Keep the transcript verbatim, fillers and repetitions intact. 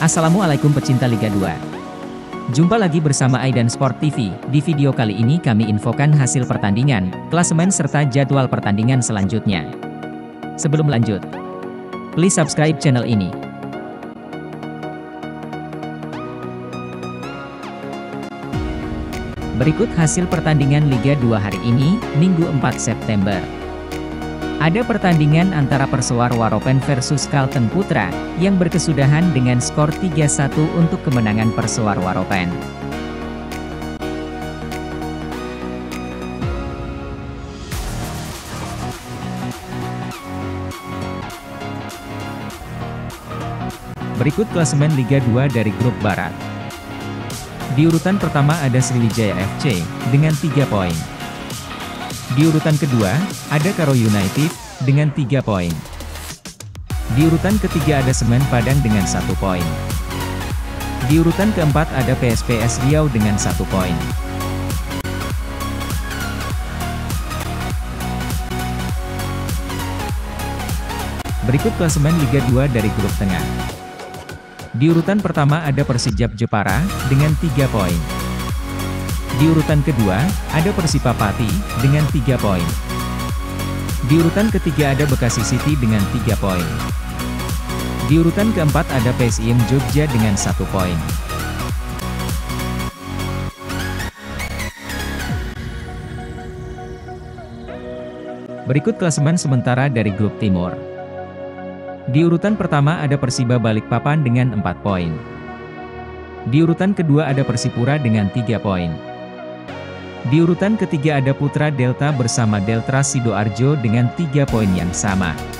Assalamualaikum pecinta Liga dua. Jumpa lagi bersama AYDAN Sport T V. Di video kali ini kami infokan hasil pertandingan, klasemen serta jadwal pertandingan selanjutnya. Sebelum lanjut, please subscribe channel ini. Berikut hasil pertandingan Liga dua hari ini, Minggu empat September. Ada pertandingan antara PERSEWAR Waropen versus KALTENG Putra, yang berkesudahan dengan skor tiga satu untuk kemenangan PERSEWAR Waropen. Berikut klasemen Liga dua dari grup Barat. Di urutan pertama ada Sriwijaya F C, dengan tiga poin. Di urutan kedua, ada Karo United, dengan tiga poin. Di urutan ketiga ada Semen Padang dengan satu poin. Di urutan keempat ada P S P S Riau dengan satu poin. Berikut klasemen Liga dua dari grup tengah. Di urutan pertama ada Persijap Jepara, dengan tiga poin. Di urutan kedua, ada Persipa Pati, dengan tiga poin. Di urutan ketiga ada Bekasi City dengan tiga poin. Di urutan keempat ada P S I M Jogja dengan satu poin. Berikut klasemen sementara dari grup Timur. Di urutan pertama ada Persiba Balikpapan dengan empat poin. Di urutan kedua ada Persipura dengan tiga poin. Di urutan ketiga ada Putra Delta bersama Delta Sidoarjo dengan tiga poin yang sama.